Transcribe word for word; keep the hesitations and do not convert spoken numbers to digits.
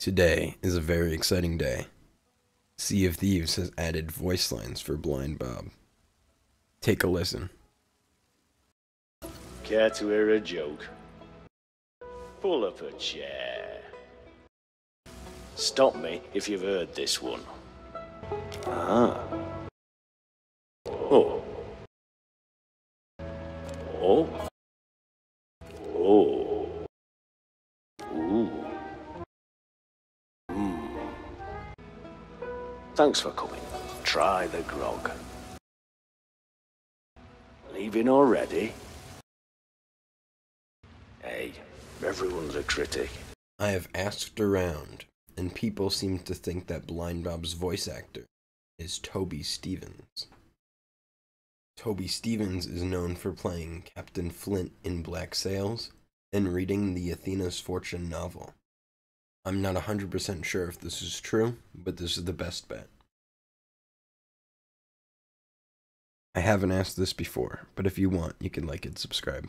Today is a very exciting day. Sea of Thieves has added voice lines for Blind Bob. Take a listen. Care to hear a joke? Pull up a chair. Stop me if you've heard this one. Ah. Oh. Oh. Oh. Ooh. Hmm. Thanks for coming. Try the grog. Leaving already? Hey, everyone's a critic. I have asked around, and people seem to think that Blind Bob's voice actor is Toby Stevens. Toby Stevens is known for playing Captain Flint in Black Sails and reading the Athena's Fortune novel. I'm not one hundred percent sure if this is true, but this is the best bet. I haven't asked this before, but if you want, you can like and subscribe.